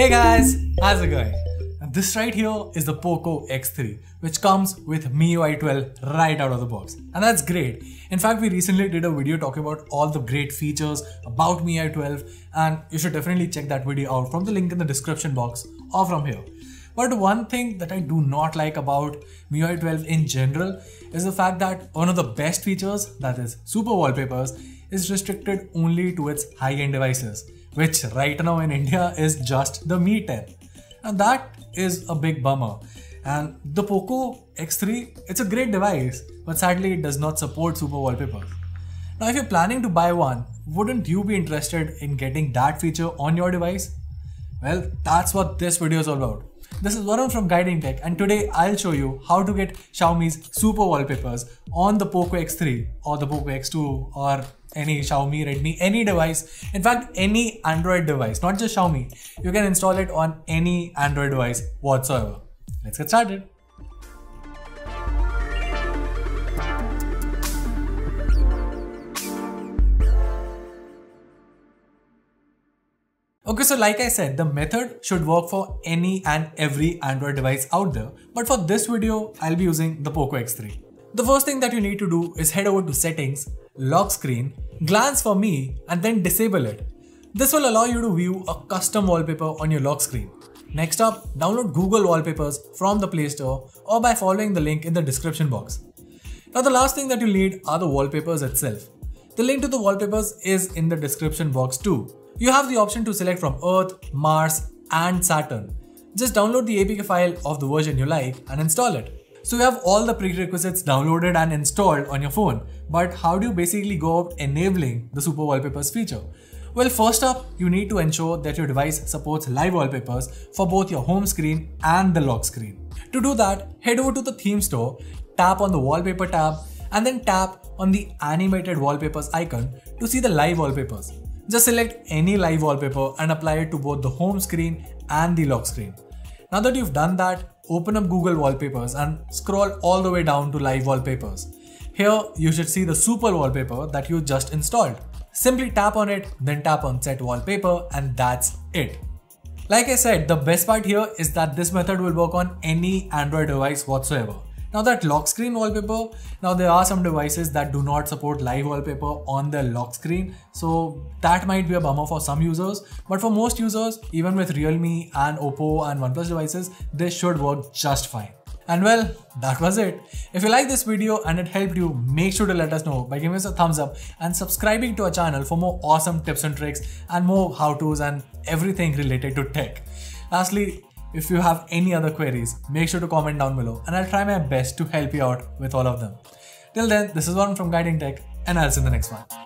Hey guys, how's it going? This right here is the POCO X3, which comes with MIUI 12 right out of the box. And that's great. In fact, we recently did a video talking about all the great features about MIUI 12, and you should definitely check that video out from the link in the description box or from here. But one thing that I do not like about MIUI 12 in general is the fact that one of the best features, that is Super Wallpapers, is restricted only to its high-end devices, which right now in India is just the Mi 10. And that is a big bummer. And the POCO X3, it's a great device, but sadly it does not support Super Wallpapers. Now if you're planning to buy one, wouldn't you be interested in getting that feature on your device? Well, that's what this video is all about. This is Varun from Guiding Tech, and today I'll show you how to get Xiaomi's Super Wallpapers on the POCO X3 or the POCO X2 or any Xiaomi, Redmi, any device. In fact, any Android device, not just Xiaomi. You can install it on any Android device whatsoever. Let's get started. Okay, so like I said, the method should work for any and every Android device out there. But for this video, I'll be using the POCO X3. The first thing that you need to do is head over to Settings, Lock Screen, glance for Me, and then disable it. This will allow you to view a custom wallpaper on your lock screen. Next up, download Google Wallpapers from the Play Store or by following the link in the description box. Now the last thing that you'll need are the wallpapers itself. The link to the wallpapers is in the description box too. You have the option to select from Earth, Mars, and Saturn. Just download the APK file of the version you like and install it. So you have all the prerequisites downloaded and installed on your phone, but how do you basically go about enabling the Super Wallpapers feature? Well, first up, you need to ensure that your device supports live wallpapers for both your home screen and the lock screen. To do that, head over to the Theme Store, tap on the Wallpaper tab, and then tap on the Animated Wallpapers icon to see the live wallpapers. Just select any live wallpaper and apply it to both the home screen and the lock screen. Now that you've done that, open up Google Wallpapers and scroll all the way down to Live Wallpapers. Here, you should see the Super Wallpaper that you just installed. Simply tap on it, then tap on Set Wallpaper, and that's it. Like I said, the best part here is that this method will work on any Android device whatsoever. Now that lock screen wallpaper, now there are some devices that do not support live wallpaper on their lock screen. So that might be a bummer for some users, but for most users, even with Realme and Oppo and OnePlus devices, they should work just fine. And well, that was it. If you like this video and it helped you, make sure to let us know by giving us a thumbs up and subscribing to our channel for more awesome tips and tricks and more how-tos and everything related to tech. Lastly, if you have any other queries, make sure to comment down below and I'll try my best to help you out with all of them. Till then, this is Varun from Guiding Tech, and I'll see you in the next one.